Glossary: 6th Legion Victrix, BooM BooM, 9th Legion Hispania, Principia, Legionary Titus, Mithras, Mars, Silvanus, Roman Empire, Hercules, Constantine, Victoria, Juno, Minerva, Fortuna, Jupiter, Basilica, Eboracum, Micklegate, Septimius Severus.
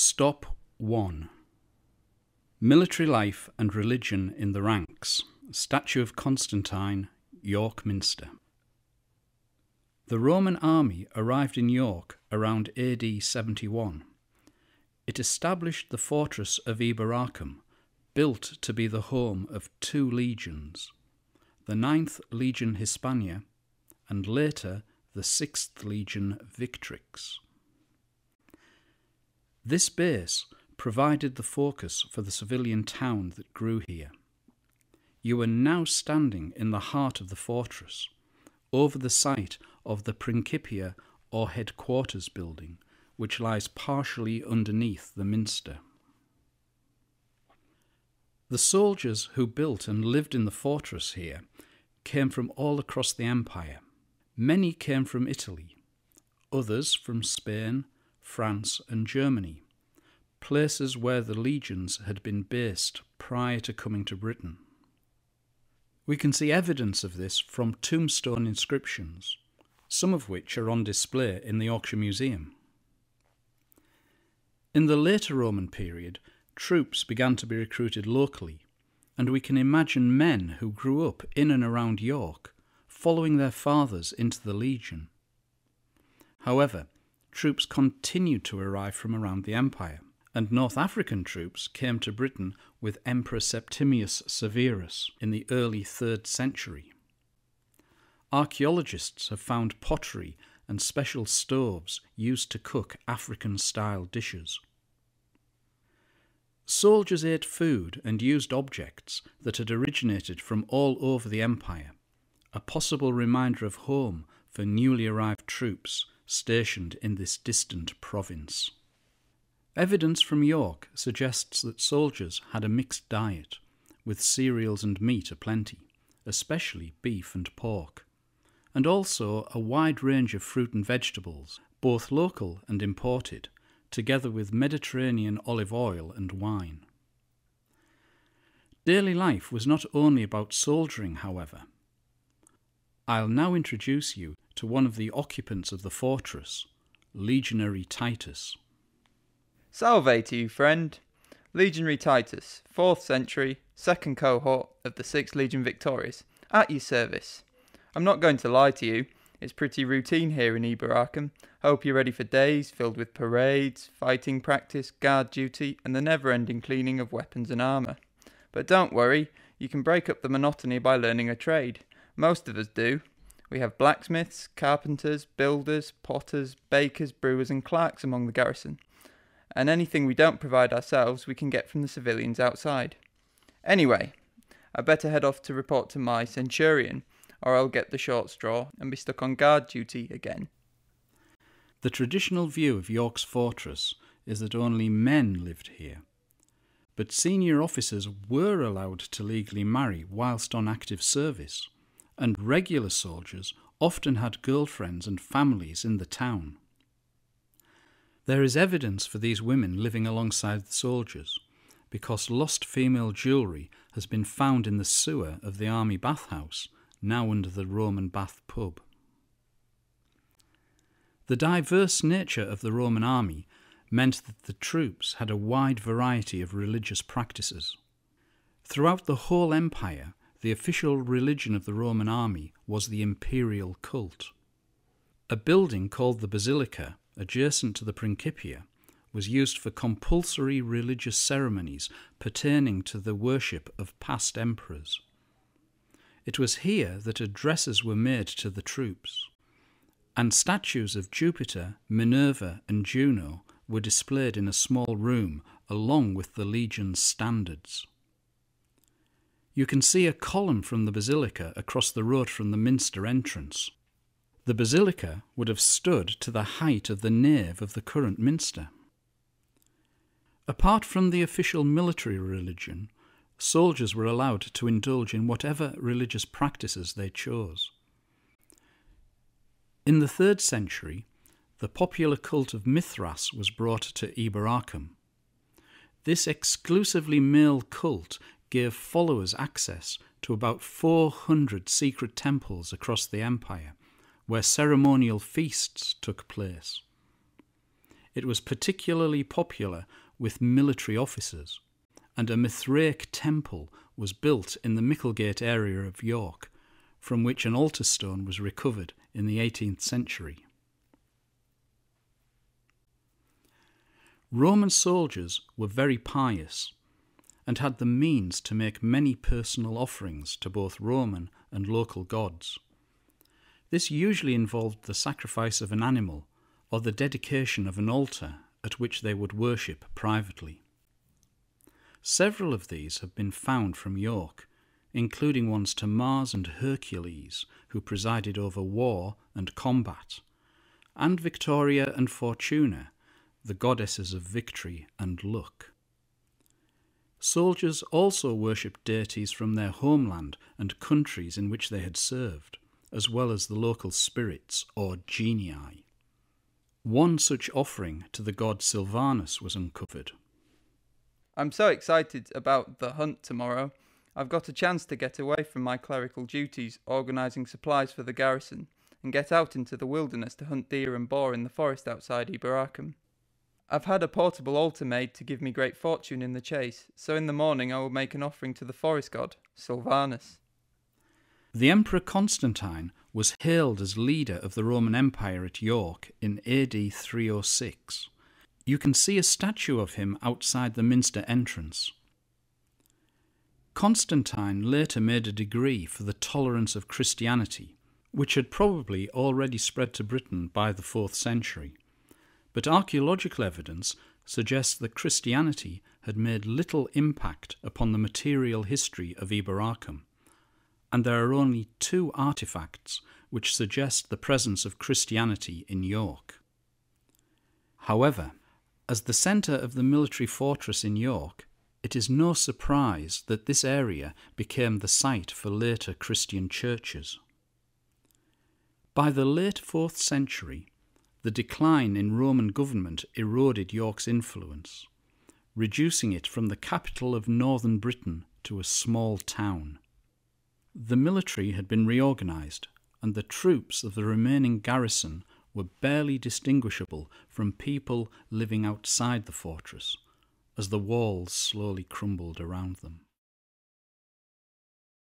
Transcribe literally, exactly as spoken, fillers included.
Stop one. Military life and religion in the ranks. Statue of Constantine, York Minster. The Roman army arrived in York around A D seventy-one. It established the fortress of Eboracum, built to be the home of two legions, the ninth Legion Hispania and later the sixth Legion Victrix. This base provided the focus for the civilian town that grew here. You are now standing in the heart of the fortress, over the site of the Principia or headquarters building, which lies partially underneath the minster. The soldiers who built and lived in the fortress here came from all across the empire. Many came from Italy, others from Spain, France and Germany, places where the legions had been based prior to coming to Britain. We can see evidence of this from tombstone inscriptions, some of which are on display in the Yorkshire Museum. In the later Roman period, troops began to be recruited locally, and we can imagine men who grew up in and around York following their fathers into the legion. However, troops continued to arrive from around the empire, and North African troops came to Britain with Emperor Septimius Severus in the early third century. Archaeologists have found pottery and special stoves used to cook African-style dishes. Soldiers ate food and used objects that had originated from all over the empire, a possible reminder of home for newly arrived troops stationed in this distant province. Evidence from York suggests that soldiers had a mixed diet, with cereals and meat aplenty, especially beef and pork, and also a wide range of fruit and vegetables, both local and imported, together with Mediterranean olive oil and wine. Daily life was not only about soldiering, however. I'll now introduce you to one of the occupants of the fortress, Legionary Titus. Salve to you, friend. Legionary Titus, fourth century, second cohort of the sixth Legion Victorious, at your service. I'm not going to lie to you, it's pretty routine here in Eboracum. Hope you're ready for days filled with parades, fighting practice, guard duty, and the never-ending cleaning of weapons and armour. But don't worry, you can break up the monotony by learning a trade. Most of us do. We have blacksmiths, carpenters, builders, potters, bakers, brewers and clerks among the garrison. And anything we don't provide ourselves we can get from the civilians outside. Anyway, I better head off to report to my centurion, or I'll get the short straw and be stuck on guard duty again. The traditional view of York's fortress is that only men lived here, but senior officers were allowed to legally marry whilst on active service, and regular soldiers often had girlfriends and families in the town. There is evidence for these women living alongside the soldiers, because lost female jewellery has been found in the sewer of the army bathhouse, now under the Roman bath pub. The diverse nature of the Roman army meant that the troops had a wide variety of religious practices. Throughout the whole empire, the official religion of the Roman army was the imperial cult. A building called the Basilica, adjacent to the Principia, was used for compulsory religious ceremonies pertaining to the worship of past emperors. It was here that addresses were made to the troops, and statues of Jupiter, Minerva and Juno were displayed in a small room along with the legion's standards. You can see a column from the basilica across the road from the minster entrance. The basilica would have stood to the height of the nave of the current minster. Apart from the official military religion, soldiers were allowed to indulge in whatever religious practices they chose. In the third century, the popular cult of Mithras was brought to Eboracum. This exclusively male cult gave followers access to about four hundred secret temples across the empire, where ceremonial feasts took place. It was particularly popular with military officers, and a Mithraic temple was built in the Micklegate area of York, from which an altar stone was recovered in the eighteenth century. Roman soldiers were very pious and had the means to make many personal offerings to both Roman and local gods. This usually involved the sacrifice of an animal or the dedication of an altar at which they would worship privately. Several of these have been found from York, including ones to Mars and Hercules, who presided over war and combat, and Victoria and Fortuna, the goddesses of victory and luck. Soldiers also worshipped deities from their homeland and countries in which they had served, as well as the local spirits or genii. One such offering to the god Silvanus was uncovered. I'm so excited about the hunt tomorrow. I've got a chance to get away from my clerical duties, organising supplies for the garrison, and get out into the wilderness to hunt deer and boar in the forest outside Eboracum. I've had a portable altar made to give me great fortune in the chase, so in the morning I will make an offering to the forest god, Silvanus. The Emperor Constantine was hailed as leader of the Roman Empire at York in A D three oh six. You can see a statue of him outside the Minster entrance. Constantine later made a decree for the tolerance of Christianity, which had probably already spread to Britain by the fourth century. But archaeological evidence suggests that Christianity had made little impact upon the material history of Eboracum, and there are only two artefacts which suggest the presence of Christianity in York. However, as the centre of the military fortress in York, it is no surprise that this area became the site for later Christian churches. By the late fourth century, the decline in Roman government eroded York's influence, reducing it from the capital of northern Britain to a small town. The military had been reorganised, and the troops of the remaining garrison were barely distinguishable from people living outside the fortress, as the walls slowly crumbled around them.